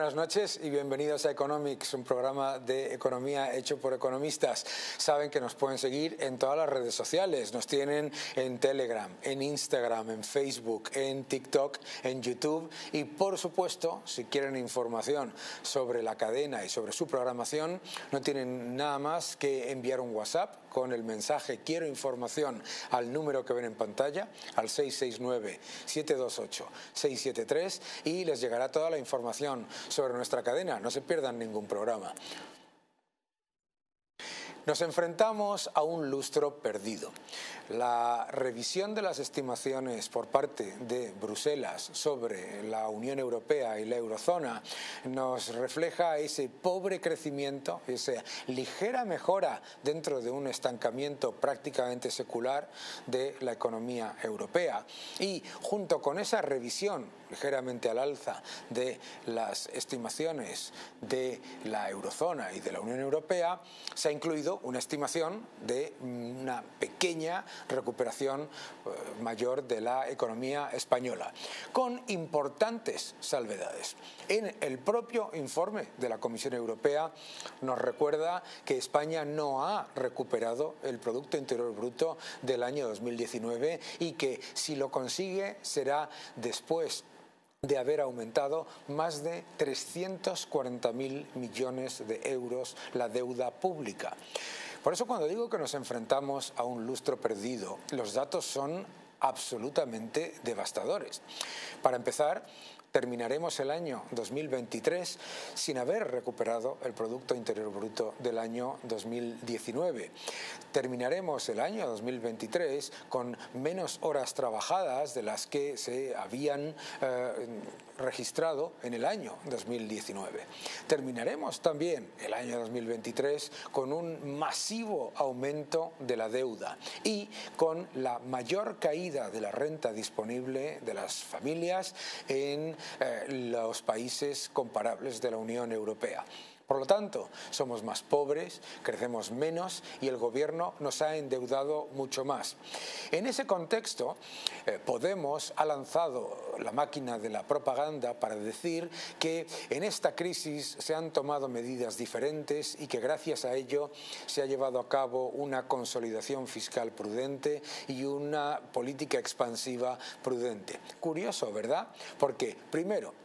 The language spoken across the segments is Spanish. buenas noches y bienvenidos a Economics, un programa de economía hecho por economistas. Saben que nos pueden seguir en todas las redes sociales. Nos tienen en Telegram, en Instagram, en Facebook, en TikTok, en YouTube. Y por supuesto, si quieren información sobre la cadena y sobre su programación, no tienen nada más que enviar un WhatsApp con el mensaje "Quiero información" al número que ven en pantalla, al 669-728-673, y les llegará toda la información sobre nuestra cadena. No se pierdan ningún programa. Nos enfrentamos a un lustro perdido. La revisión de las estimaciones por parte de Bruselas sobre la Unión Europea y la Eurozona nos refleja ese pobre crecimiento, esa ligera mejora dentro de un estancamiento prácticamente secular de la economía europea. Y junto con esa revisión ligeramente al alza de las estimaciones de la Eurozona y de la Unión Europea, se ha incluido una estimación de una pequeña recuperación mayor de la economía española, con importantes salvedades. En el propio informe de la Comisión Europea nos recuerda que España no ha recuperado el Producto Interior Bruto del año 2019 y que si lo consigue será después de haber aumentado más de 340.000 millones de euros la deuda pública. Por eso, cuando digo que nos enfrentamos a un lustro perdido, los datos son absolutamente devastadores. Para empezar, terminaremos el año 2023 sin haber recuperado el Producto Interior Bruto del año 2019. Terminaremos el año 2023 con menos horas trabajadas de las que se habían registrado en el año 2019. Terminaremos también el año 2023 con un masivo aumento de la deuda y con la mayor caída de la renta disponible de las familias en los países comparables de la Unión Europea. Por lo tanto, somos más pobres, crecemos menos y el gobierno nos ha endeudado mucho más. En ese contexto, Podemos ha lanzado la máquina de la propaganda para decir que en esta crisis se han tomado medidas diferentes y que gracias a ello se ha llevado a cabo una consolidación fiscal prudente y una política expansiva prudente. Curioso, ¿verdad? Porque, primero,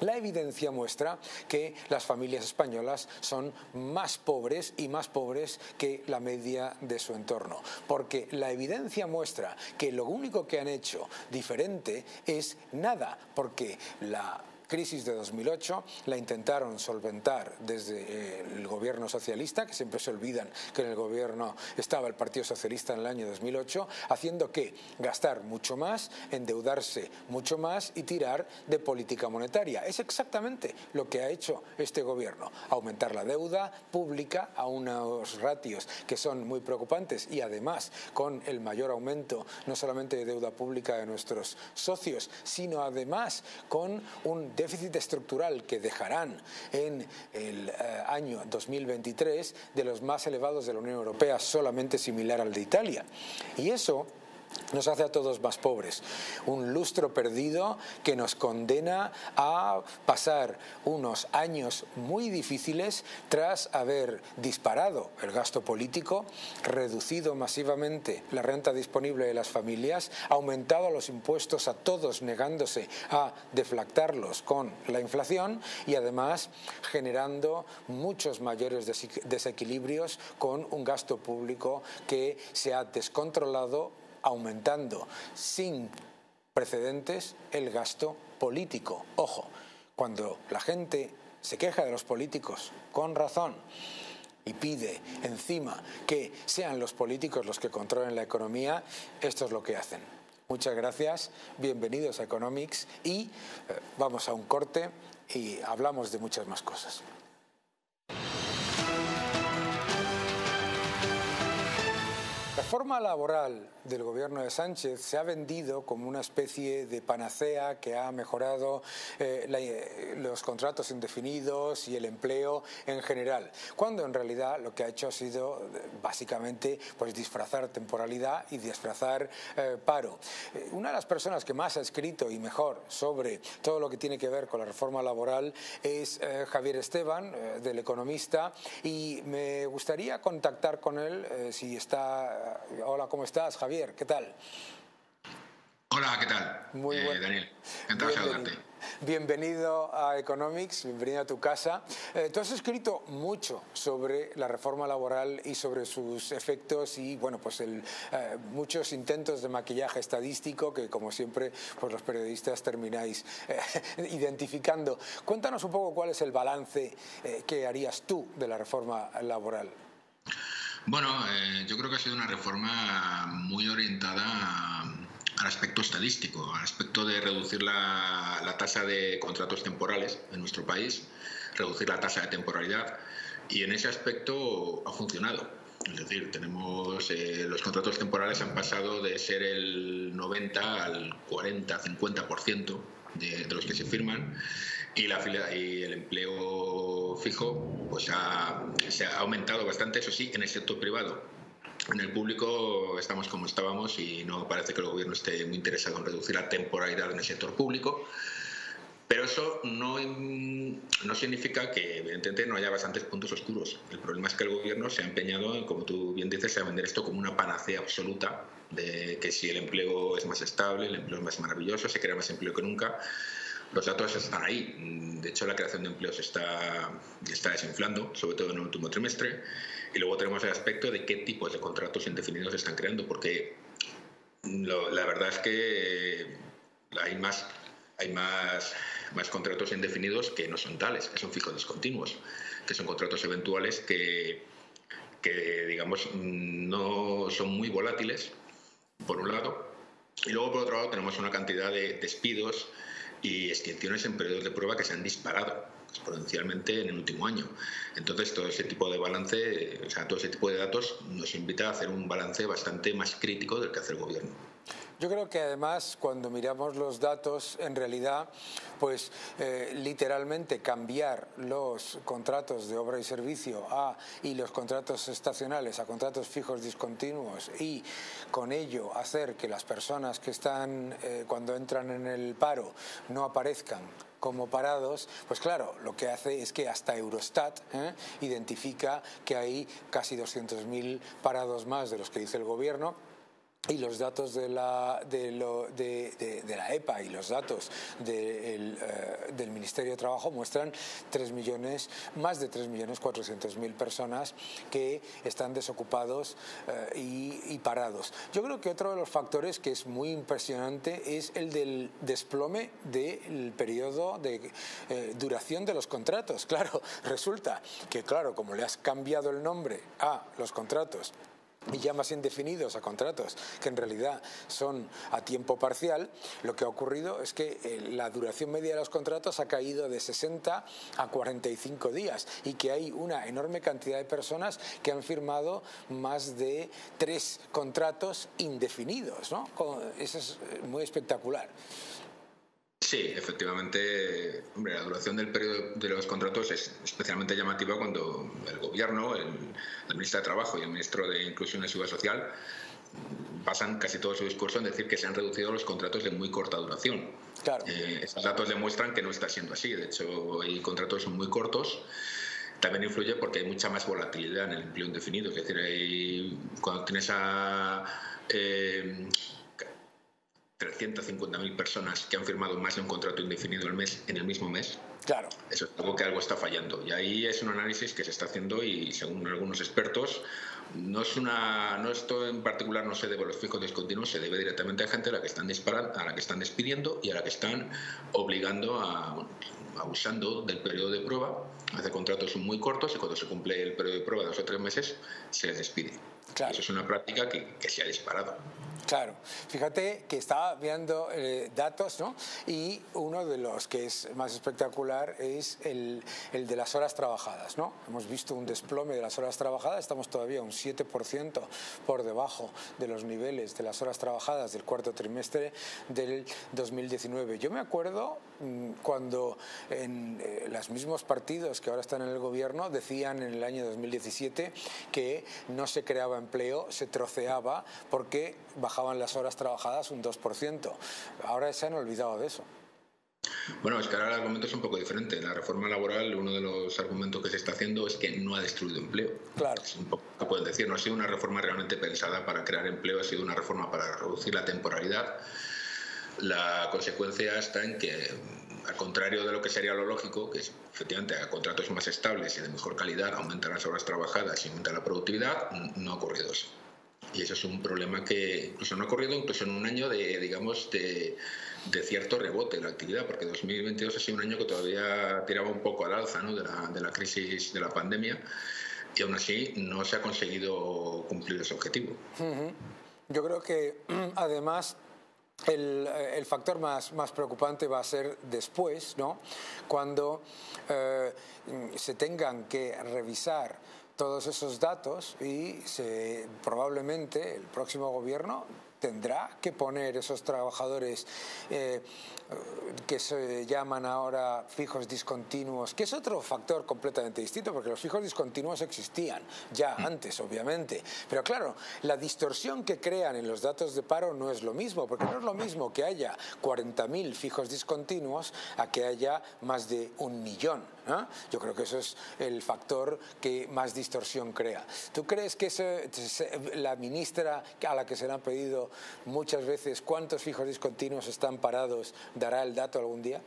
la evidencia muestra que las familias españolas son más pobres y más pobres que la media de su entorno. Porque la evidencia muestra que lo único que han hecho diferente es nada, porque la crisis de 2008 la intentaron solventar desde el gobierno socialista, que siempre se olvidan que en el gobierno estaba el Partido Socialista en el año 2008, haciendo que gastar mucho más, endeudarse mucho más y tirar de política monetaria. Es exactamente lo que ha hecho este gobierno, aumentar la deuda pública a unos ratios que son muy preocupantes y además con el mayor aumento no solamente de deuda pública de nuestros socios, sino además con un déficit estructural que dejarán en el año 2023 de los más elevados de la Unión Europea, solamente similar al de Italia. Y eso nos hace a todos más pobres. Un lustro perdido que nos condena a pasar unos años muy difíciles tras haber disparado el gasto político, reducido masivamente la renta disponible de las familias, aumentado los impuestos a todos negándose a deflactarlos con la inflación y además generando muchos mayores desequilibrios con un gasto público que se ha descontrolado, aumentando sin precedentes el gasto político. Ojo, cuando la gente se queja de los políticos con razón y pide encima que sean los políticos los que controlen la economía, esto es lo que hacen. Muchas gracias, bienvenidos a Economics y vamos a un corte y hablamos de muchas más cosas. reforma laboral del gobierno de Sánchez se ha vendido como una especie de panacea que ha mejorado los contratos indefinidos y el empleo en general, cuando en realidad lo que ha hecho ha sido básicamente pues disfrazar temporalidad y disfrazar paro. Una de las personas que más ha escrito y mejor sobre todo lo que tiene que ver con la reforma laboral es Javier Esteban, del Economista, y me gustaría contactar con él si está... Hola, ¿cómo estás, Javier? ¿Qué tal? Hola, ¿qué tal? Muy bueno. Daniel, encantado de saludarte. Bienvenido a Economics, bienvenido a tu casa. Tú has escrito mucho sobre la reforma laboral y sobre sus efectos y, bueno, pues muchos intentos de maquillaje estadístico que, como siempre, pues los periodistas termináis identificando. Cuéntanos un poco cuál es el balance que harías tú de la reforma laboral. Bueno, yo creo que ha sido una reforma muy orientada al aspecto estadístico, al aspecto de reducir la tasa de contratos temporales en nuestro país, reducir la tasa de temporalidad, y en ese aspecto ha funcionado. Es decir, tenemos los contratos temporales han pasado de ser el 90 al 40, 50% de los que se firman, y el empleo fijo pues se ha aumentado bastante, eso sí, en el sector privado. En el público estamos como estábamos y no parece que el gobierno esté muy interesado en reducir la temporalidad en el sector público, pero eso no significa que evidentemente no haya bastantes puntos oscuros. El problema es que el gobierno se ha empeñado, como tú bien dices, a vender esto como una panacea absoluta, de que si el empleo es más estable, el empleo es más maravilloso, se crea más empleo que nunca. Los datos están ahí. De hecho, la creación de empleo se está desinflando, sobre todo en el último trimestre. Y luego tenemos el aspecto de qué tipos de contratos indefinidos se están creando, porque la verdad es que hay más contratos indefinidos que no son tales, que son fijos discontinuos, que son contratos eventuales que digamos, no son muy volátiles, por un lado. Y luego, por otro lado, tenemos una cantidad de despidos y extinciones en periodos de prueba que se han disparado exponencialmente en el último año. Entonces, todo ese tipo de balance, o sea, todo ese tipo de datos nos invita a hacer un balance bastante más crítico del que hace el gobierno. Yo creo que además cuando miramos los datos, en realidad, pues literalmente cambiar los contratos de obra y servicio y los contratos estacionales a contratos fijos discontinuos y con ello hacer que las personas que están cuando entran en el paro no aparezcan como parados, pues claro, lo que hace es que hasta Eurostat identifica que hay casi 200.000 parados más de los que dice el gobierno. Y los datos de la EPA y los datos del Ministerio de Trabajo muestran 3 millones, más de 3.400.000 personas que están desocupados y parados. Yo creo que otro de los factores que es muy impresionante es el del desplome del periodo de duración de los contratos. Claro, resulta que, claro, como le has cambiado el nombre a los contratos y ya más indefinidos a contratos que en realidad son a tiempo parcial, lo que ha ocurrido es que la duración media de los contratos ha caído de 60 a 45 días y que hay una enorme cantidad de personas que han firmado más de 3 contratos indefinidos, ¿no? Eso es muy espectacular. Sí, efectivamente, hombre, la duración del periodo de los contratos es especialmente llamativa cuando el gobierno, el ministro de Trabajo y el ministro de Inclusión y Seguridad Social basan casi todo su discurso en decir que se han reducido los contratos de muy corta duración. Claro. Estos datos demuestran que no está siendo así. De hecho, hay contratos muy cortos. También influye porque hay mucha más volatilidad en el empleo indefinido. Es decir, cuando tienes a 350.000 personas que han firmado más de un contrato indefinido al mes en el mismo mes. Claro. Eso es algo que está fallando. Y ahí es un análisis que se está haciendo y, según algunos expertos, esto en particular no se debe a los fijos discontinuos, se debe directamente a gente a la que están despidiendo y a la que están obligando abusando del periodo de prueba. Hace contratos muy cortos y cuando se cumple el periodo de prueba de 2 o 3 meses se les despide. Claro. Eso es una práctica que se ha disparado. Claro, fíjate que estaba viendo datos, ¿no? Y uno de los que es más espectacular es el de las horas trabajadas, ¿no? Hemos visto un desplome de las horas trabajadas, estamos todavía un 7% por debajo de los niveles de las horas trabajadas del cuarto trimestre del 2019. Yo me acuerdo cuando en los mismos partidos que ahora están en el gobierno decían en el año 2017 que no se creaba empleo, se troceaba porque bajaban las horas trabajadas un 2%. Ahora se han olvidado de eso. Bueno, es que ahora el argumento es un poco diferente. La reforma laboral, uno de los argumentos que se está haciendo es que no ha destruido empleo. Claro. Es un poco, puedes decir, no ha sido una reforma realmente pensada para crear empleo, ha sido una reforma para reducir la temporalidad. La consecuencia está en que, al contrario de lo que sería lo lógico, que es, efectivamente, a contratos más estables y de mejor calidad aumentan las horas trabajadas y aumenta la productividad, no ha ocurrido eso. Y eso es un problema que incluso no ha ocurrido incluso en un año de, digamos, de cierto rebote de la actividad, porque 2022 ha sido un año que todavía tiraba un poco al alza, ¿no?, de la crisis de la pandemia, y aún así no se ha conseguido cumplir ese objetivo. Yo creo que, además, el factor más preocupante va a ser después, ¿no?, cuando se tengan que revisar todos esos datos y probablemente el próximo gobierno tendrá que poner esos trabajadores que se llaman ahora fijos discontinuos, que es otro factor completamente distinto, porque los fijos discontinuos existían ya antes, obviamente. Pero claro, la distorsión que crean en los datos de paro no es lo mismo, porque no es lo mismo que haya 40.000 fijos discontinuos a que haya más de 1 millón. Yo creo que eso es el factor que más distorsión crea. ¿Tú crees que la ministra a la que se le han pedido muchas veces cuántos fijos discontinuos están parados dará el dato algún día?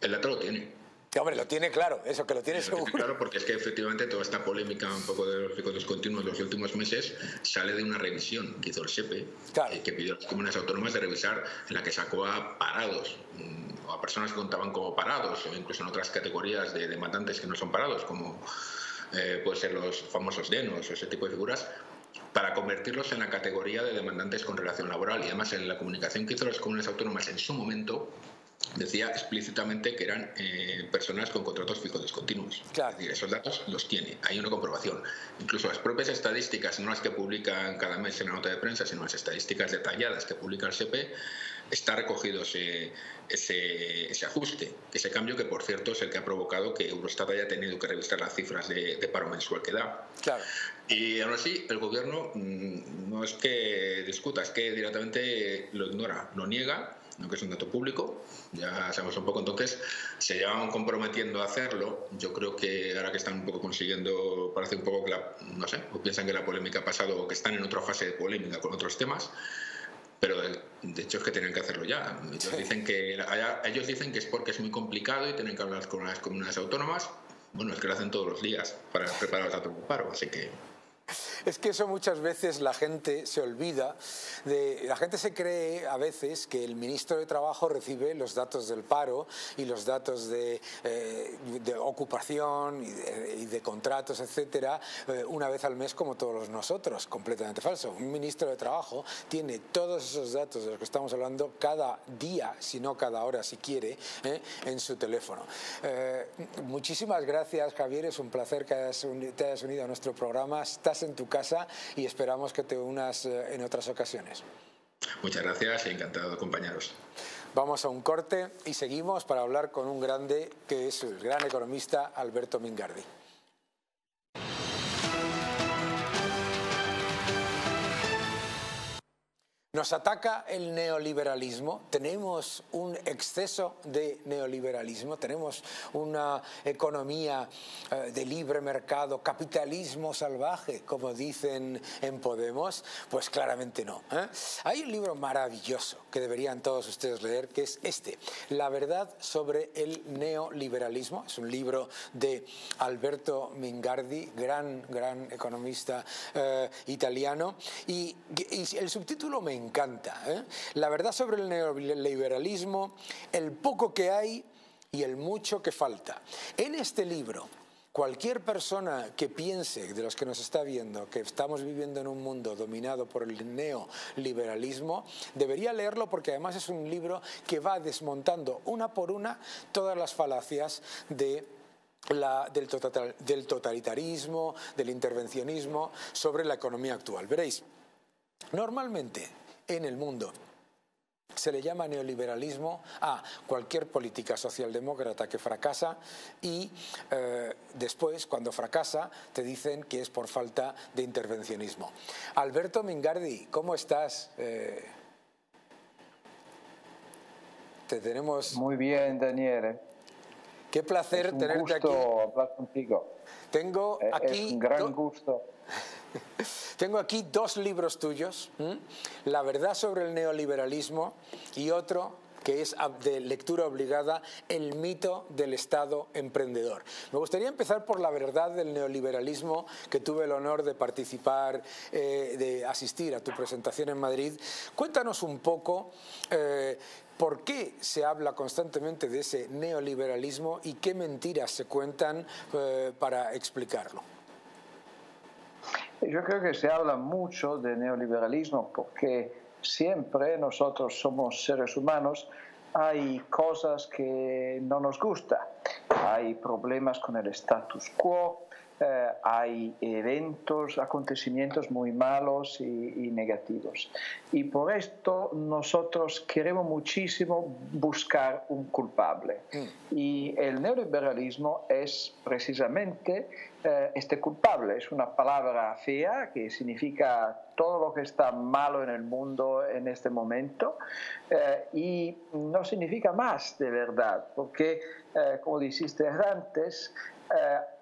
El dato lo tiene. Sí, hombre, lo tiene claro, eso que lo tiene seguro. Claro, porque es que efectivamente toda esta polémica un poco de los fijos discontinuos de los últimos meses sale de una revisión que hizo el SEPE, claro, que pidió a las comunidades autónomas de revisar, en la que sacó a parados, o a personas que contaban como parados, o incluso en otras categorías de demandantes que no son parados, como pueden ser los famosos denos o ese tipo de figuras, para convertirlos en la categoría de demandantes con relación laboral. Y además en la comunicación que hizo las comunidades autónomas en su momento decía explícitamente que eran personas con contratos fijos discontinuos. Claro. Es decir, esos datos los tiene, hay una comprobación. Incluso las propias estadísticas, no las que publican cada mes en la nota de prensa, sino las estadísticas detalladas que publica el SEPE, está recogido ese ajuste, ese cambio, que por cierto es el que ha provocado que Eurostat haya tenido que revisar las cifras de paro mensual que da. Claro. Y aún así el gobierno no es que discuta, es que directamente lo ignora, lo niega, que es un dato público, ya sabemos un poco. Entonces se llevaban comprometiendo a hacerlo. Yo creo que ahora que están un poco consiguiendo, parece un poco que no sé, o piensan que la polémica ha pasado o que están en otra fase de polémica con otros temas, pero de hecho es que tienen que hacerlo ya. Ellos, sí, ellos dicen que es porque es muy complicado y tienen que hablar con las comunidades autónomas. Bueno, es que lo hacen todos los días para prepararlos a tu paro, así que... Es que eso muchas veces la gente se olvida. La gente se cree a veces que el ministro de Trabajo recibe los datos del paro y los datos de ocupación y de contratos, etcétera, una vez al mes como todos nosotros. Completamente falso. Un ministro de Trabajo tiene todos esos datos de los que estamos hablando cada día, si no cada hora si quiere, en su teléfono. Muchísimas gracias, Javier. Es un placer que te hayas unido a nuestro programa. Estás en tu casa y esperamos que te unas en otras ocasiones. Muchas gracias y encantado de acompañaros. Vamos a un corte y seguimos para hablar con un grande, que es el gran economista Alberto Mingardi. Nos ataca el neoliberalismo, tenemos un exceso de neoliberalismo, tenemos una economía de libre mercado, capitalismo salvaje, como dicen en Podemos. Pues claramente no, ¿eh? Hay un libro maravilloso que deberían todos ustedes leer, que es este, La verdad sobre el neoliberalismo. Es un libro de Alberto Mingardi, gran economista italiano, y el subtítulo me encanta, ¿eh? La verdad sobre el neoliberalismo, el poco que hay y el mucho que falta. En este libro Cualquier persona que piense, de los que nos está viendo, que estamos viviendo en un mundo dominado por el neoliberalismo, debería leerlo, porque además es un libro que va desmontando una por una todas las falacias del totalitarismo, del intervencionismo sobre la economía actual. Veréis, normalmente en el mundo se le llama neoliberalismo a cualquier política socialdemócrata que fracasa y después, cuando fracasa, te dicen que es por falta de intervencionismo. Alberto Mingardi, ¿cómo estás? Te tenemos... Muy bien, Daniel. Qué placer tenerte aquí. Es un gusto hablar contigo. Tengo aquí... Es un gran gusto. Tengo aquí dos libros tuyos, La verdad sobre el neoliberalismo y otro que es de lectura obligada, El mito del Estado emprendedor. Me gustaría empezar por La verdad del neoliberalismo, que tuve el honor de participar, de asistir a tu presentación en Madrid. Cuéntanos un poco por qué se habla constantemente de ese neoliberalismo y qué mentiras se cuentan para explicarlo. Yo creo que se habla mucho de neoliberalismo porque siempre nosotros somos seres humanos, hay cosas que no nos gustan, hay problemas con el status quo, hay eventos, acontecimientos muy malos y negativos. Y por esto nosotros queremos muchísimo buscar un culpable. Y el neoliberalismo es precisamente este culpable. Es una palabra fea que significa todo lo que está malo en el mundo en este momento, y no significa más de verdad, porque, como dijiste antes,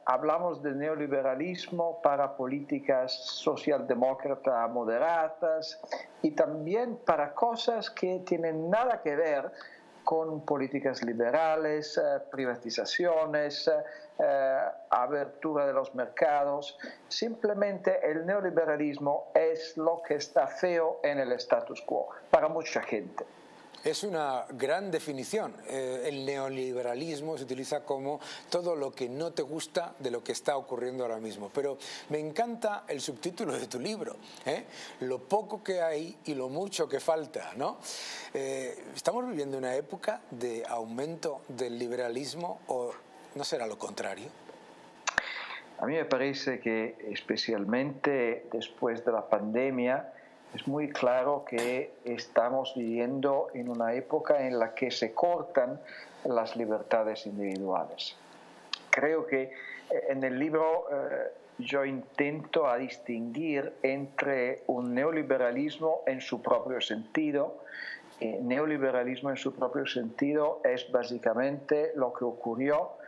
hablamos de neoliberalismo para políticas socialdemócratas moderadas y también para cosas que tienen nada que ver con políticas liberales, privatizaciones, abertura de los mercados. Simplemente el neoliberalismo es lo que está feo en el status quo para mucha gente. Es una gran definición. El neoliberalismo se utiliza como todo lo que no te gusta de lo que está ocurriendo ahora mismo. Pero me encanta el subtítulo de tu libro, Lo poco que hay y lo mucho que falta, ¿no? ¿Estamos viviendo una época de aumento del liberalismo o no será lo contrario? A mí me parece que especialmente después de la pandemia es muy claro que estamos viviendo en una época en la que se cortan las libertades individuales. Creo que en el libro yo intento distinguir entre un neoliberalismo en su propio sentido. El neoliberalismo en su propio sentido es básicamente lo que ocurrió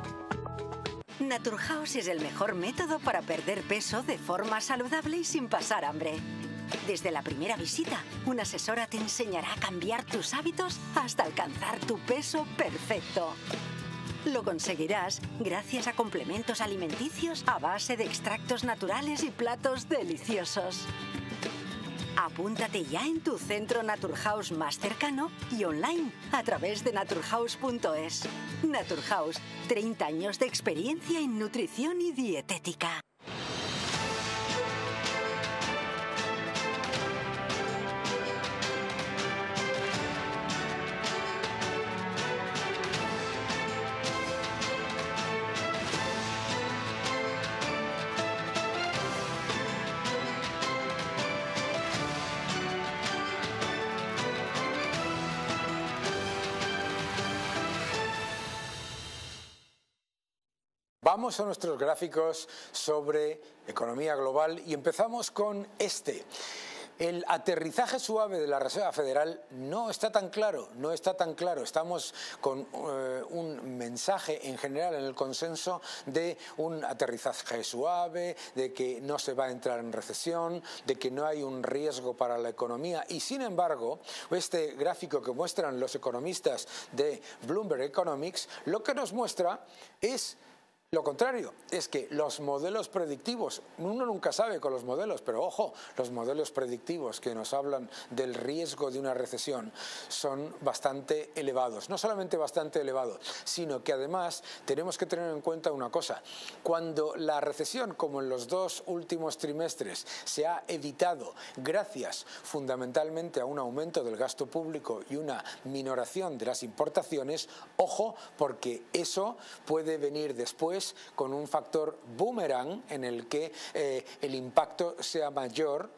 NaturHouse es el mejor método para perder peso de forma saludable y sin pasar hambre. Desde la primera visita, una asesora te enseñará a cambiar tus hábitos hasta alcanzar tu peso perfecto. Lo conseguirás gracias a complementos alimenticios a base de extractos naturales y platos deliciosos. Apúntate ya en tu centro NaturHouse más cercano y online a través de naturhouse.es. NaturHouse, 30 años de experiencia en nutrición y dietética. Vamos a nuestros gráficos sobre economía global y empezamos con este. El aterrizaje suave de la Reserva Federal no está tan claro, Estamos con un mensaje en general en el consenso de un aterrizaje suave, de que no se va a entrar en recesión, de que no hay un riesgo para la economía. Y sin embargo, este gráfico que muestran los economistas de Bloomberg Economics, lo que nos muestra es lo contrario, es que los modelos predictivos, uno nunca sabe con los modelos, pero ojo, los modelos predictivos que nos hablan del riesgo de una recesión son bastante elevados. No solamente bastante elevados, sino que además tenemos que tener en cuenta una cosa. Cuando la recesión, como en los dos últimos trimestres, se ha evitado gracias fundamentalmente a un aumento del gasto público y una minoración de las importaciones, ojo, porque eso puede venir después con un factor boomerang en el que el impacto sea mayor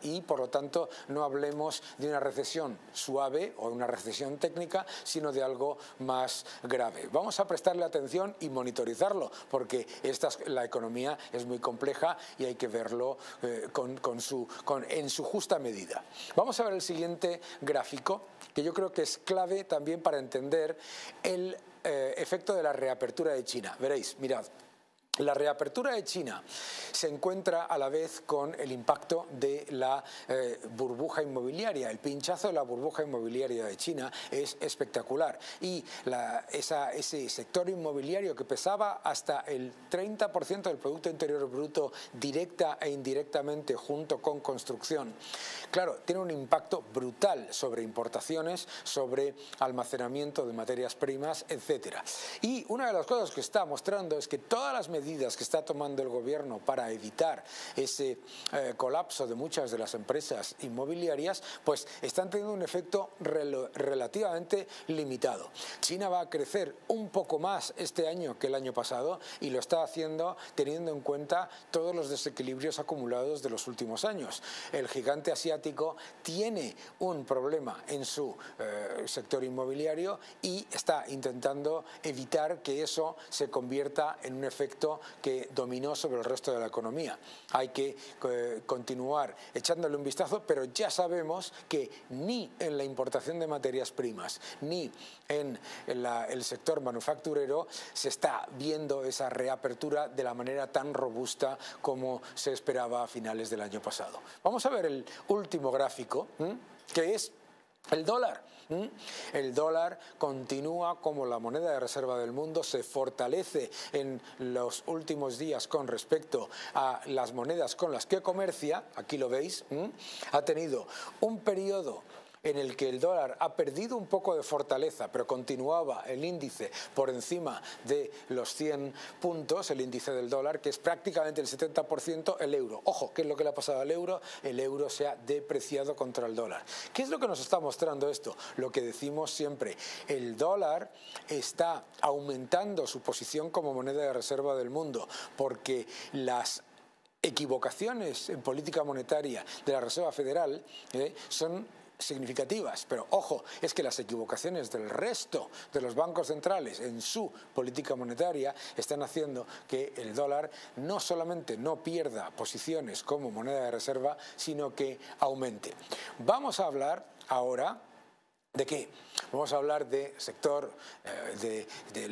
y por lo tanto no hablemos de una recesión suave o una recesión técnica, sino de algo más grave. Vamos a prestarle atención y monitorizarlo porque la economía es muy compleja y hay que verlo en su justa medida. Vamos a ver el siguiente gráfico, que yo creo que es clave también para entender el efecto de la reapertura de China. Veréis, mirad, la reapertura de China se encuentra a la vez con el impacto de la burbuja inmobiliaria. El pinchazo de la burbuja inmobiliaria de China es espectacular y ese sector inmobiliario que pesaba hasta el 30% del Producto Interior Bruto directa e indirectamente junto con construcción, claro, tiene un impacto brutal sobre importaciones, sobre almacenamiento de materias primas, etcétera. Y una de las cosas que está mostrando es que todas las medidas medidas que está tomando el gobierno para evitar ese colapso de muchas de las empresas inmobiliarias, pues están teniendo un efecto relativamente limitado. China va a crecer un poco más este año que el año pasado y lo está haciendo teniendo en cuenta todos los desequilibrios acumulados de los últimos años. El gigante asiático tiene un problema en su sector inmobiliario y está intentando evitar que eso se convierta en un efecto que dominó sobre el resto de la economía. Hay que continuar echándole un vistazo, pero ya sabemos que ni en la importación de materias primas ni en el sector manufacturero se está viendo esa reapertura de la manera tan robusta como se esperaba a finales del año pasado. Vamos a ver el último gráfico, que es el dólar. El dólar continúa como la moneda de reserva del mundo, se fortalece en los últimos días con respecto a las monedas con las que comercia, aquí lo veis, ha tenido un periodo en el que el dólar ha perdido un poco de fortaleza, pero continuaba el índice por encima de los 100 puntos, el índice del dólar, que es prácticamente el 70%, el euro. Ojo, ¿qué es lo que le ha pasado al euro? El euro se ha depreciado contra el dólar. ¿Qué es lo que nos está mostrando esto? Lo que decimos siempre, el dólar está aumentando su posición como moneda de reserva del mundo, porque las equivocaciones en política monetaria de la Reserva Federal son significativas, pero ojo, es que las equivocaciones del resto de los bancos centrales en su política monetaria están haciendo que el dólar no solamente no pierda posiciones como moneda de reserva, sino que aumente. Vamos a hablar ahora ¿de qué? Vamos a hablar de sector, de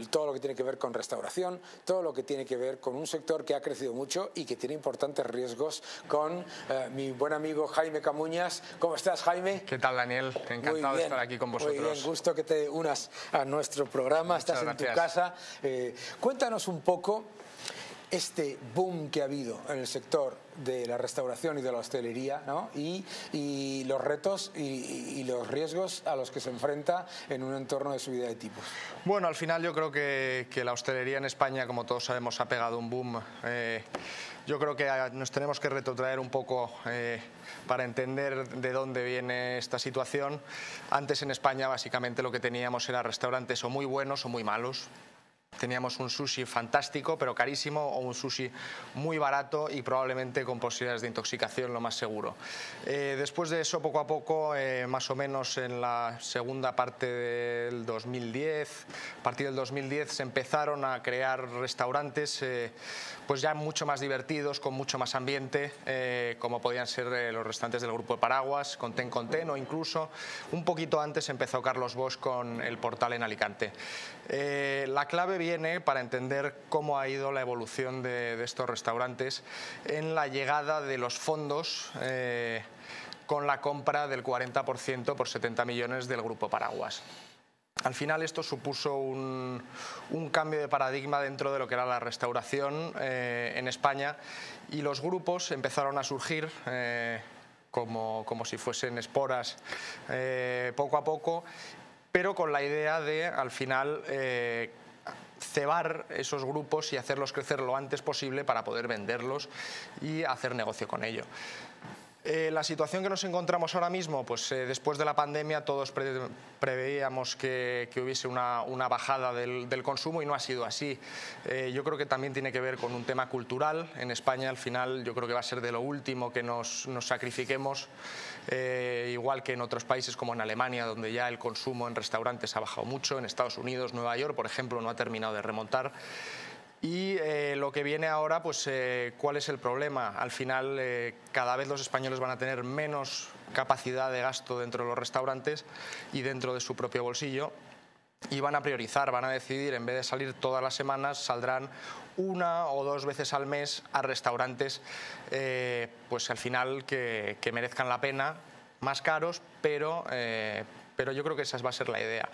todo lo que tiene que ver con restauración, todo lo que tiene que ver con un sector que ha crecido mucho y que tiene importantes riesgos, con mi buen amigo Jaime Camuñas. ¿Cómo estás, Jaime? ¿Qué tal, Daniel? Encantado de estar aquí con vosotros. Muy bien, gusto que te unas a nuestro programa. Muchas gracias. Estás en tu casa. Cuéntanos un poco este boom que ha habido en el sector de la restauración y de la hostelería, ¿no? y los retos y los riesgos a los que se enfrenta en un entorno de subida de tipos. Bueno, al final yo creo que la hostelería en España, como todos sabemos, ha pegado un boom. Yo creo que nos tenemos que retrotraer un poco para entender de dónde viene esta situación. Antes en España básicamente lo que teníamos era restaurantes o muy buenos o muy malos. Teníamos un sushi fantástico pero carísimo o un sushi muy barato y probablemente con posibilidades de intoxicación, lo más seguro. Después de eso, poco a poco, más o menos en la segunda parte del 2010, a partir del 2010 se empezaron a crear restaurantes pues ya mucho más divertidos, con mucho más ambiente, como podían ser los restaurantes del Grupo Paraguas, con Ten con Ten, o incluso un poquito antes empezó Carlos Bosch con el Portal en Alicante. La clave viene para entender cómo ha ido la evolución de estos restaurantes en la llegada de los fondos con la compra del 40% por 70 millones del Grupo Paraguas. Al final esto supuso un cambio de paradigma dentro de lo que era la restauración en España, y los grupos empezaron a surgir como si fuesen esporas poco a poco, pero con la idea de al final cebar esos grupos y hacerlos crecer lo antes posible para poder venderlos y hacer negocio con ello. La situación que nos encontramos ahora mismo, pues después de la pandemia todos preveíamos que hubiese una bajada del consumo y no ha sido así. Yo creo que también tiene que ver con un tema cultural. En España al final yo creo que va a ser de lo último que nos sacrifiquemos, igual que en otros países como en Alemania, donde ya el consumo en restaurantes ha bajado mucho. En Estados Unidos, Nueva York, por ejemplo, no ha terminado de remontar. Y lo que viene ahora, pues ¿cuál es el problema? Al final cada vez los españoles van a tener menos capacidad de gasto dentro de los restaurantes y dentro de su propio bolsillo, y van a priorizar, van a decidir, en vez de salir todas las semanas, saldrán una o dos veces al mes a restaurantes pues al final que merezcan la pena, más caros, pero yo creo que esa va a ser la idea.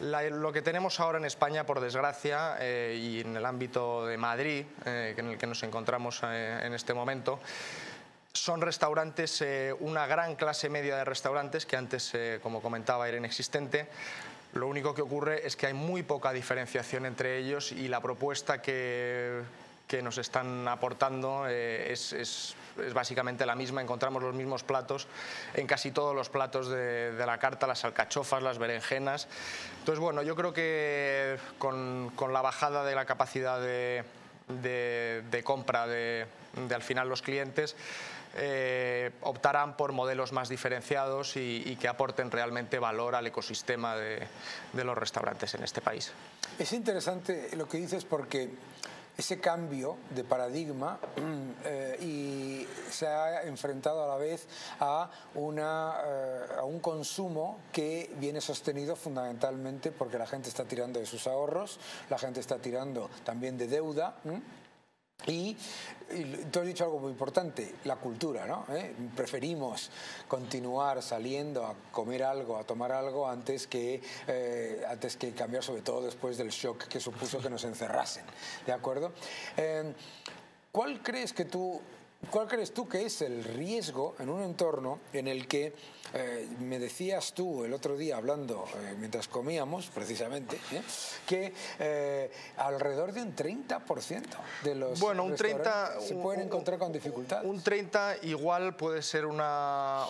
Lo que tenemos ahora en España, por desgracia, y en el ámbito de Madrid, en el que nos encontramos en este momento, son restaurantes, una gran clase media de restaurantes que antes, como comentaba, era inexistente. Lo único que ocurre es que hay muy poca diferenciación entre ellos y la propuesta que que nos están aportando es básicamente la misma. Encontramos los mismos platos en casi todos los platos de la carta, las alcachofas, las berenjenas. Entonces, bueno, yo creo que con la bajada de la capacidad de compra de al final los clientes, optarán por modelos más diferenciados y que aporten realmente valor al ecosistema de los restaurantes en este país. Es interesante lo que dices porque ese cambio de paradigma y se ha enfrentado a la vez a un consumo que viene sostenido fundamentalmente porque la gente está tirando de sus ahorros, la gente está tirando también de deuda. Y tú has dicho algo muy importante, la cultura, ¿no? Preferimos continuar saliendo a comer algo, a tomar algo, antes que cambiar, sobre todo después del shock que supuso que nos encerrasen, ¿de acuerdo? ¿Cuál crees tú que es el riesgo en un entorno en el que, me decías tú el otro día hablando, mientras comíamos precisamente, que alrededor de un 30% de los restaurantes se pueden encontrar con dificultades? Un 30 igual puede ser una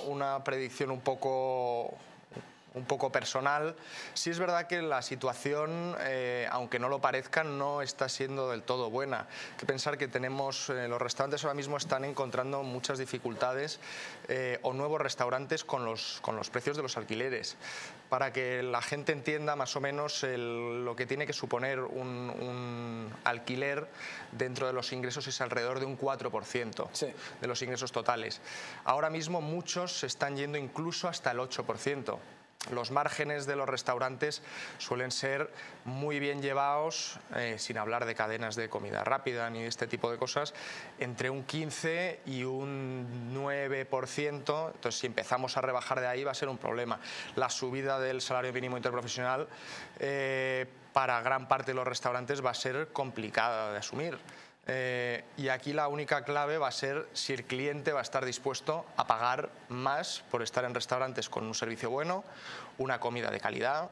predicción un poco personal. Sí es verdad que la situación, aunque no lo parezca, no está siendo del todo buena. Hay que pensar que tenemos, los restaurantes ahora mismo están encontrando muchas dificultades o nuevos restaurantes con los precios de los alquileres. Para que la gente entienda más o menos lo que tiene que suponer un alquiler dentro de los ingresos, es alrededor de un 4% sí, de los ingresos totales. Ahora mismo muchos se están yendo incluso hasta el 8%. Los márgenes de los restaurantes suelen ser muy bien llevados, sin hablar de cadenas de comida rápida ni de este tipo de cosas, entre un 15 y un 9%. Entonces, si empezamos a rebajar de ahí va a ser un problema. La subida del salario mínimo interprofesional para gran parte de los restaurantes va a ser complicada de asumir. Y aquí la única clave va a ser si el cliente va a estar dispuesto a pagar más por estar en restaurantes con un servicio bueno, una comida de calidad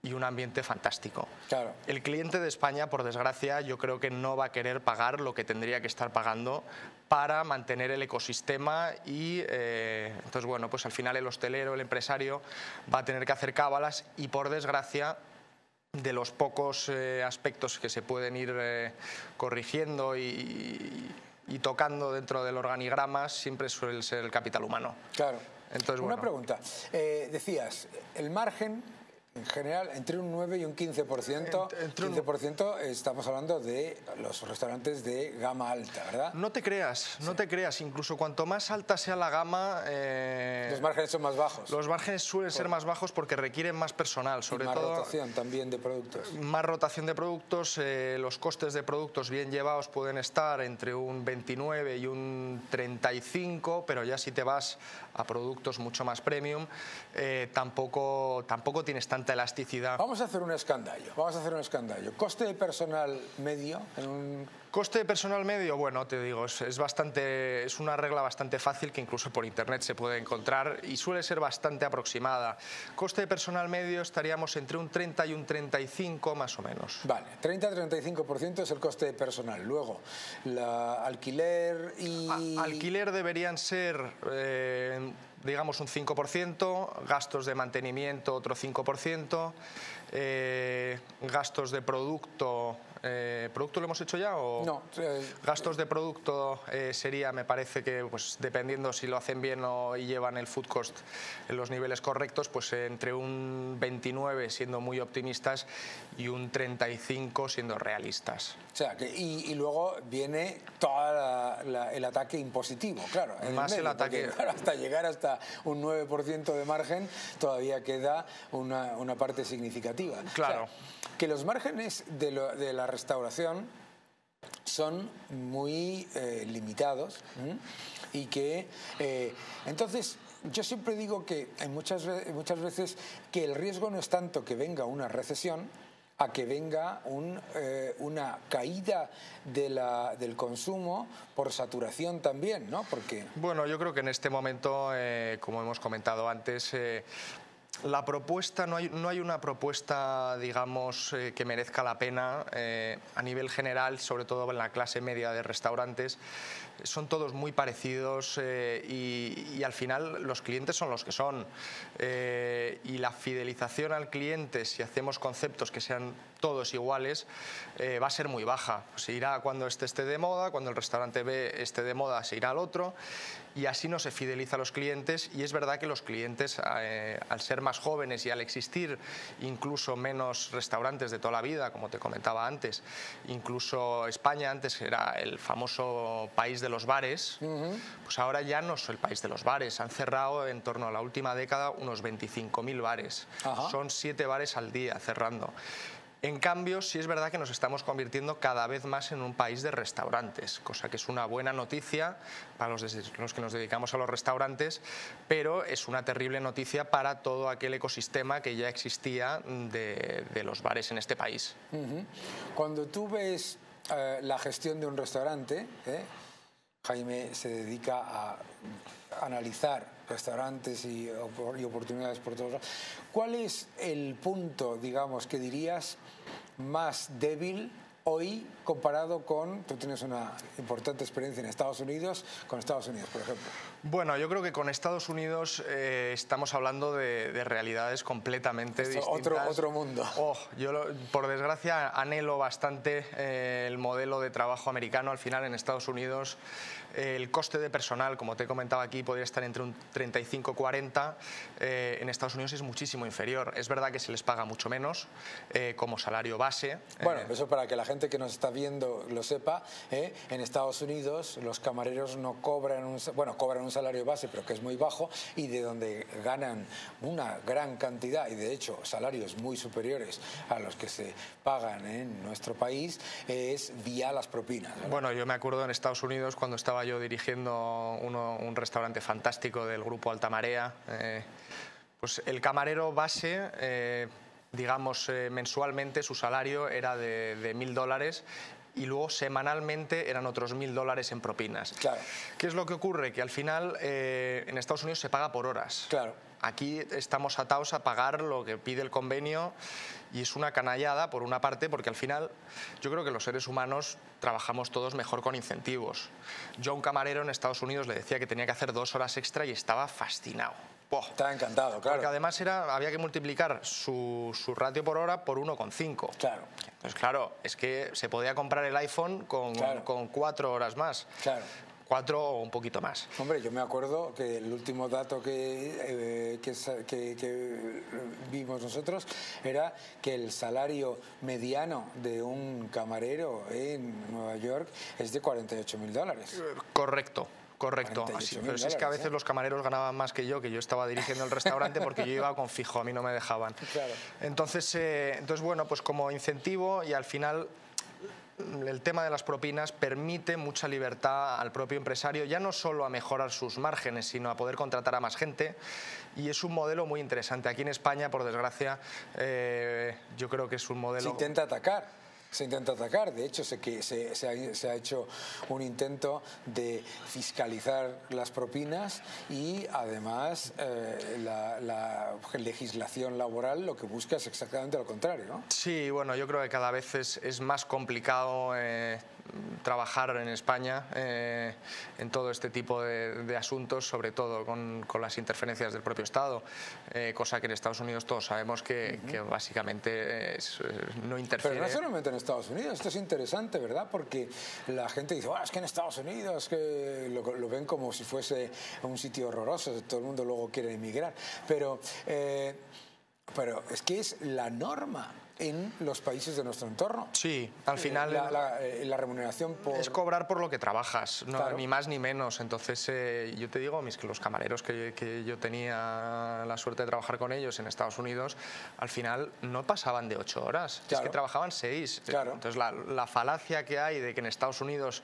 y un ambiente fantástico. Claro. El cliente de España, por desgracia, yo creo que no va a querer pagar lo que tendría que estar pagando para mantener el ecosistema y entonces, bueno, pues al final el hostelero, el empresario va a tener que hacer cábalas y, por desgracia, de los pocos aspectos que se pueden ir corrigiendo y tocando dentro del organigrama siempre suele ser el capital humano. Claro. Entonces, bueno. Una pregunta. Decías, el margen en general entre un 9 y un 15%. 15% estamos hablando de los restaurantes de gama alta, ¿verdad? No te creas, no te creas. Incluso cuanto más alta sea la gama, los márgenes son más bajos. Los márgenes suelen ser más bajos porque requieren más personal, sobre todo. Más rotación también de productos. Más rotación de productos. Los costes de productos bien llevados pueden estar entre un 29 y un 35, pero ya si te vas a productos mucho más premium, tampoco tienes tanta elasticidad. Vamos a hacer un escandallo. Vamos a hacer un escandallo. Coste de personal medio en un... Coste de personal medio, bueno, te digo, es una regla bastante fácil que incluso por internet se puede encontrar y suele ser bastante aproximada. Coste de personal medio estaríamos entre un 30 y un 35 más o menos. Vale, 30-35% es el coste de personal. Luego, alquiler y... Alquiler deberían ser, digamos, un 5%, gastos de mantenimiento otro 5%, gastos de producto... ¿Producto lo hemos hecho ya? O no. Gastos de producto sería, me parece que, pues, dependiendo si lo hacen bien o y llevan el food cost en los niveles correctos, pues entre un 29 siendo muy optimistas y un 35 siendo realistas. O sea, que, y luego viene todo el ataque impositivo, claro. Más el ataque. Porque, claro, hasta llegar hasta un 9% de margen todavía queda una parte significativa. Claro. O sea, que los márgenes de la restauración son muy limitados. ¿Mm? Y que entonces yo siempre digo que hay muchas veces que el riesgo no es tanto que venga una recesión a que venga una caída del consumo por saturación también, ¿no? Porque... Bueno, yo creo que en este momento, como hemos comentado antes, la propuesta, no hay una propuesta, digamos, que merezca la pena a nivel general, sobre todo en la clase media de restaurantes. Son todos muy parecidos y al final los clientes son los que son. Y la fidelización al cliente, si hacemos conceptos que sean todos iguales, va a ser muy baja. Se irá cuando este esté de moda, cuando el restaurante B esté de moda se irá al otro, y así no se fideliza a los clientes. Y es verdad que los clientes, al ser más jóvenes y al existir incluso menos restaurantes de toda la vida, como te comentaba antes, incluso España antes era el famoso país de los bares, pues ahora ya no es el país de los bares. Han cerrado en torno a la última década unos 25.000 bares. Ajá. Son 7 bares al día cerrando. En cambio, sí es verdad que nos estamos convirtiendo cada vez más en un país de restaurantes, cosa que es una buena noticia para los que nos dedicamos a los restaurantes, pero es una terrible noticia para todo aquel ecosistema que ya existía de los bares en este país. Cuando tú ves la gestión de un restaurante, Jaime se dedica a analizar restaurantes y oportunidades por todos lados. ¿Cuál es el punto, digamos, que dirías más débil hoy comparado con... Tú tienes una importante experiencia en Estados Unidos, con Estados Unidos, por ejemplo. Bueno, yo creo que con Estados Unidos estamos hablando de realidades completamente distintas. Otro mundo. Yo, por desgracia, anhelo bastante el modelo de trabajo americano. Al final, en Estados Unidos, el coste de personal, como te comentaba aquí, podría estar entre un 35-40. En Estados Unidos es muchísimo inferior. Es verdad que se les paga mucho menos como salario base. Bueno, eso para que la gente que nos está viendo lo sepa, en Estados Unidos los camareros no cobran cobran un salario base, pero que es muy bajo, y de donde ganan una gran cantidad y de hecho salarios muy superiores a los que se pagan en nuestro país es vía las propinas, ¿verdad? Bueno, yo me acuerdo en Estados Unidos cuando estaba yo dirigiendo un restaurante fantástico del grupo Altamarea, pues el camarero base... digamos, mensualmente su salario era de $1.000 y luego semanalmente eran otros $1.000 en propinas. Claro. ¿Qué es lo que ocurre? Que al final en Estados Unidos se paga por horas. Claro. Aquí estamos atados a pagar lo que pide el convenio y es una canallada por una parte, porque al final yo creo que los seres humanos trabajamos todos mejor con incentivos. Yo a un camarero en Estados Unidos le decía que tenía que hacer 2 horas extra y estaba fascinado. ¡Wow! Estaba encantado, claro. Porque además había que multiplicar su ratio por hora por 1,5. Claro. Entonces, claro, es que se podía comprar el iPhone con 4 horas más. Claro. 4 o un poquito más. Hombre, yo me acuerdo que el último dato que vimos nosotros era que el salario mediano de un camarero en Nueva York es de $48.000. Correcto. Correcto, así, pero si es que a veces los camareros ganaban más que yo estaba dirigiendo el restaurante porque yo iba con fijo, a mí no me dejaban. Claro. Entonces, bueno, pues como incentivo y al final... El tema de las propinas permite mucha libertad al propio empresario, ya no solo a mejorar sus márgenes, sino a poder contratar a más gente, y es un modelo muy interesante. Aquí en España, por desgracia, yo creo que es un modelo... Se intenta atacar, de hecho se ha hecho un intento de fiscalizar las propinas y además la legislación laboral lo que busca es exactamente lo contrario, ¿no? Sí, bueno, yo creo que cada vez es más complicado trabajar en España en todo este tipo de asuntos, sobre todo con las interferencias del propio Estado, cosa que en Estados Unidos todos sabemos que básicamente no interfiere. Pero no solamente en Estados Unidos, esto es interesante, ¿verdad? Porque la gente dice, es que en Estados Unidos que lo ven como si fuese un sitio horroroso, todo el mundo luego quiere emigrar, pero es que es la norma en los países de nuestro entorno. Sí, al final... La remuneración por... Es cobrar por lo que trabajas, no, claro. Ni más ni menos. Entonces, yo te digo, los camareros que yo tenía la suerte de trabajar con ellos en Estados Unidos, al final no pasaban de 8 horas, claro. Es que trabajaban 6. Claro. Entonces, la falacia que hay de que en Estados Unidos...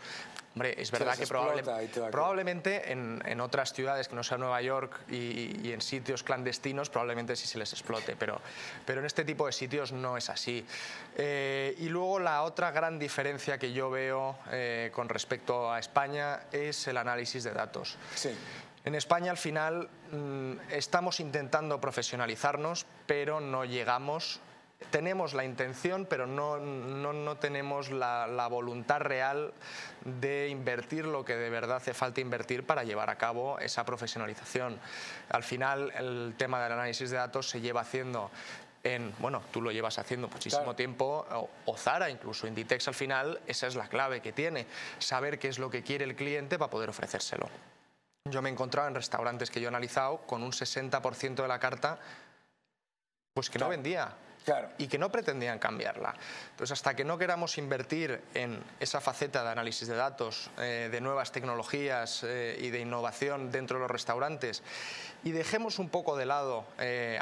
Hombre, es verdad que probablemente en otras ciudades que no sea Nueva York y en sitios clandestinos probablemente sí se les explote, pero en este tipo de sitios no es así. Y luego la otra gran diferencia que yo veo con respecto a España es el análisis de datos. Sí. En España, al final, estamos intentando profesionalizarnos, pero no llegamos. Tenemos la intención, pero no tenemos la voluntad real de invertir lo que de verdad hace falta invertir para llevar a cabo esa profesionalización. Al final, el tema del análisis de datos se lleva haciendo en, bueno, tú lo llevas haciendo muchísimo tiempo, o Zara, incluso Inditex. Al final, esa es la clave que tiene, saber qué es lo que quiere el cliente para poder ofrecérselo. Yo me he encontrado en restaurantes que yo he analizado con un 60% de la carta pues que no vendía y que no pretendían cambiarla. Entonces, hasta que no queramos invertir en esa faceta de análisis de datos, de nuevas tecnologías y de innovación dentro de los restaurantes, y dejemos un poco de lado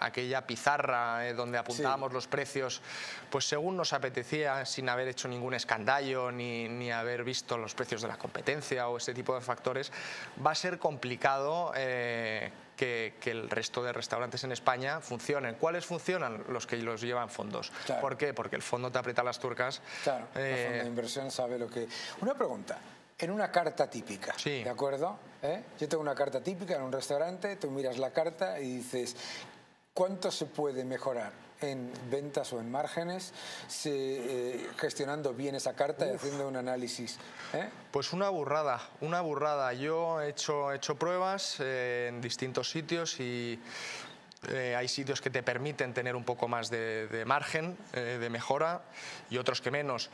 aquella pizarra donde apuntábamos los precios pues según nos apetecía, sin haber hecho ningún escandallo ni haber visto los precios de la competencia o ese tipo de factores, va a ser complicado que el resto de restaurantes en España funcionen. ¿Cuáles funcionan? Los que los llevan fondos. Claro. ¿Por qué? Porque el fondo te aprieta las turcas. Claro, el fondo de inversión sabe lo que... Una pregunta, en una carta típica, ¿de acuerdo? Yo tengo una carta típica en un restaurante, tú miras la carta y dices, ¿cuánto se puede mejorar en ventas o en márgenes gestionando bien esa carta y haciendo un análisis? Pues una burrada, una burrada. Yo he hecho pruebas en distintos sitios y hay sitios que te permiten tener un poco más de margen de mejora y otros que menos.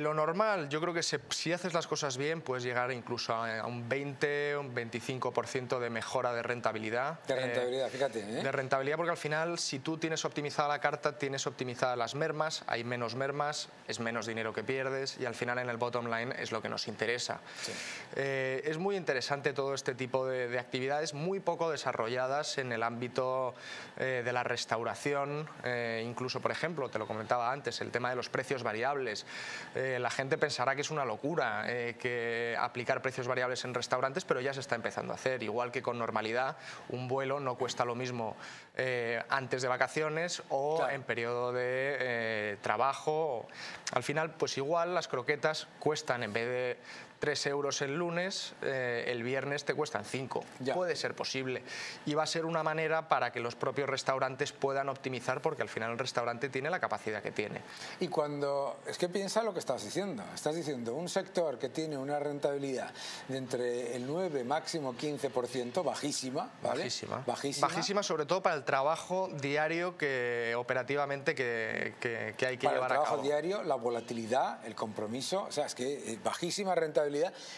Lo normal, yo creo que si haces las cosas bien, puedes llegar incluso a un 20, un 25% de mejora de rentabilidad. De rentabilidad, fíjate. De rentabilidad, porque al final, si tú tienes optimizada la carta, tienes optimizadas las mermas, hay menos mermas, es menos dinero que pierdes y al final en el bottom line es lo que nos interesa. Sí. Es muy interesante todo este tipo de actividades, muy poco desarrolladas en el ámbito de la restauración. Incluso, por ejemplo, te lo comentaba antes, el tema de los precios variables. La gente pensará que es una locura que aplicar precios variables en restaurantes, pero ya se está empezando a hacer. Igual que con normalidad, un vuelo no cuesta lo mismo antes de vacaciones o en periodo de trabajo. Al final, pues igual las croquetas cuestan, en vez de 3 euros el lunes, el viernes te cuestan 5. Ya. Puede ser posible. Y va a ser una manera para que los propios restaurantes puedan optimizar, porque al final el restaurante tiene la capacidad que tiene. Y cuando... Es que piensa lo que estás diciendo. Estás diciendo un sector que tiene una rentabilidad de entre el 9, máximo 15%, bajísima, ¿vale? Bajísima, sobre todo para el trabajo diario que operativamente que hay que llevar a cabo. Para el trabajo diario, la volatilidad, el compromiso, o sea, es que bajísima rentabilidad,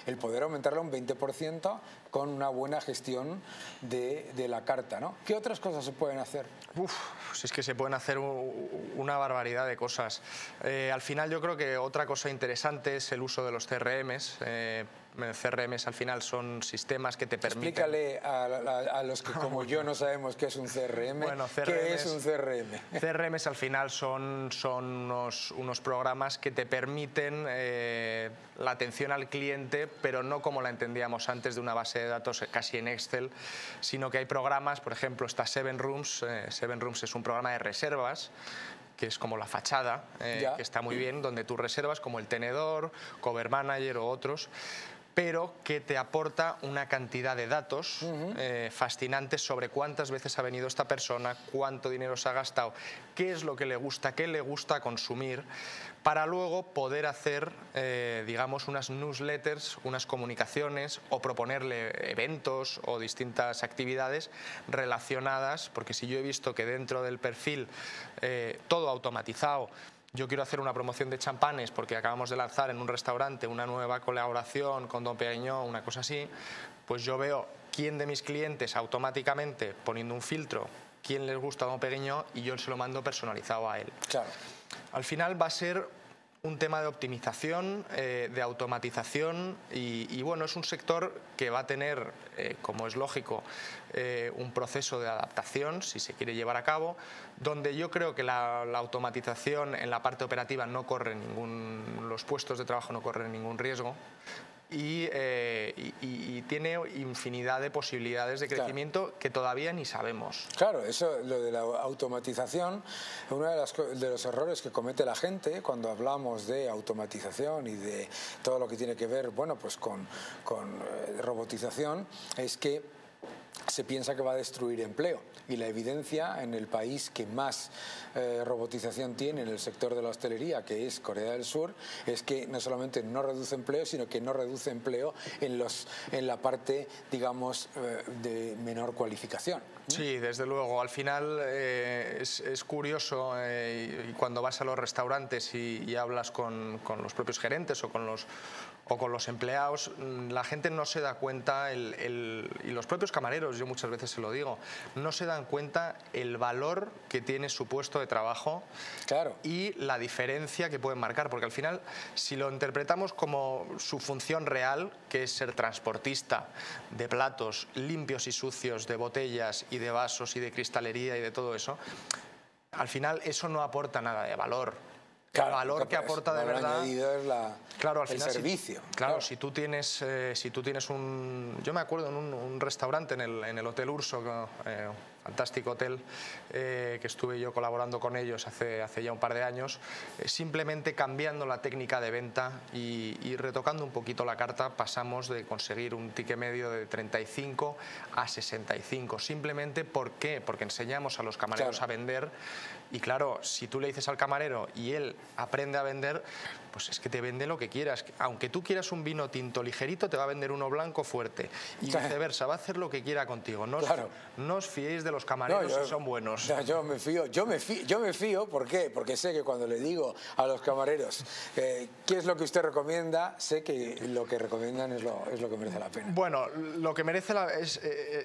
el poder aumentarlo un 20% con una buena gestión de la carta, ¿no? ¿Qué otras cosas se pueden hacer? Uf, si es que se pueden hacer una barbaridad de cosas. Al final yo creo que otra cosa interesante es el uso de los CRMs. CRMs al final son sistemas que te permiten... Explícale a los que como yo no sabemos qué es un CRM. Bueno, CRMs, ¿qué es un CRM? CRMs al final son unos programas que te permiten la atención al cliente, pero no como la entendíamos antes, de una base de datos casi en Excel, sino que hay programas. Por ejemplo, está Seven Rooms. Seven Rooms es un programa de reservas que es como la fachada, que está muy bien, donde tú reservas como el tenedor, cover manager o otros, pero que te aporta una cantidad de datos fascinantes sobre cuántas veces ha venido esta persona, cuánto dinero se ha gastado, qué es lo que le gusta, qué le gusta consumir, para luego poder hacer, digamos, unas newsletters, unas comunicaciones, o proponerle eventos o distintas actividades relacionadas, porque si yo he visto que dentro del perfil todo automatizado, yo quiero hacer una promoción de champanes porque acabamos de lanzar en un restaurante una nueva colaboración con Dom Pérignon, una cosa así, pues yo veo quién de mis clientes automáticamente, poniendo un filtro, quién les gusta a Dom Pérignon y yo se lo mando personalizado a él. Claro. Al final va a ser un tema de optimización, de automatización y bueno, es un sector que va a tener, como es lógico, un proceso de adaptación, si se quiere llevar a cabo, donde yo creo que la automatización en la parte operativa no corre los puestos de trabajo no corren ningún riesgo. y tiene infinidad de posibilidades de crecimiento, claro, que todavía ni sabemos. Claro, eso, lo de la automatización, uno de los errores que comete la gente cuando hablamos de automatización y de todo lo que tiene que ver, bueno, pues con robotización, es que se piensa que va a destruir empleo, y la evidencia en el país que más robotización tiene en el sector de la hostelería, que es Corea del Sur, es que no solamente no reduce empleo, sino que no reduce empleo en la parte, digamos, de menor cualificación. Sí, desde luego. Al final es curioso, y cuando vas a los restaurantes y hablas con los propios gerentes o con los empleados, la gente no se da cuenta, y los propios camareros, yo muchas veces se lo digo, no se dan cuenta el valor que tiene su puesto de trabajo, claro, y la diferencia que pueden marcar, porque al final, si lo interpretamos como su función real, que es ser transportista de platos limpios y sucios, de botellas y de vasos y de cristalería y de todo eso, al final eso no aporta nada de valor. Claro, el valor que aporta de verdad es claro, al final, el servicio. Claro, si tú tienes un... Yo me acuerdo en un restaurante, en el Hotel Urso, fantástico hotel, que estuve yo colaborando con ellos hace ya un par de años, simplemente cambiando la técnica de venta y retocando un poquito la carta, pasamos de conseguir un ticket medio de 35 a 65. Simplemente, ¿por qué? Porque enseñamos a los camareros, claro, a vender, y claro, si tú le dices al camarero y él aprende a vender, pues es que te vende lo que quieras. Aunque tú quieras un vino tinto ligerito, te va a vender uno blanco fuerte, y viceversa, va a hacer lo que quiera contigo. No, claro, no os fiéis de los camareros, no, son buenos. No, yo me fío, ¿por qué? Porque sé que cuando le digo a los camareros qué es lo que usted recomienda, sé que lo que recomiendan es lo que merece la pena. Bueno, lo que merece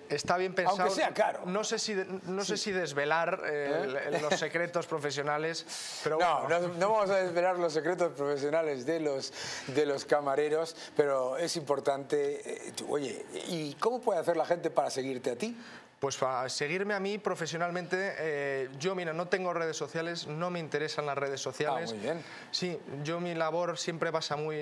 está bien pensado. Aunque sea caro. No sé si desvelar los secretos profesionales, pero bueno. No vamos a desvelar los secretos profesionales de los camareros, pero es importante. Oye, ¿y cómo puede hacer la gente para seguirte a ti? Pues para seguirme a mí profesionalmente, yo, mira, no tengo redes sociales, no me interesan las redes sociales. Ah, muy bien. Sí, yo mi labor siempre pasa muy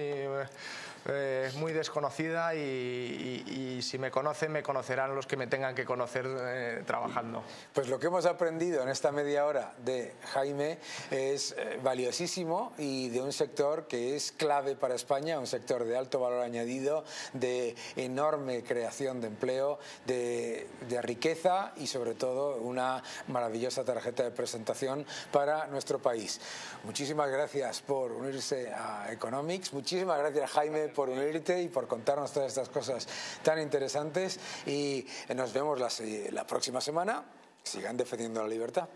desconocida, y si me conocen, me conocerán los que me tengan que conocer trabajando. Pues lo que hemos aprendido en esta media hora de Jaime es valiosísimo, y de un sector que es clave para España, un sector de alto valor añadido, de enorme creación de empleo, de riqueza, y sobre todo una maravillosa tarjeta de presentación para nuestro país. Muchísimas gracias por unirse a Economics, muchísimas gracias, Jaime, por unirte y por contarnos todas estas cosas tan interesantes, y nos vemos la próxima semana. Sigan defendiendo la libertad.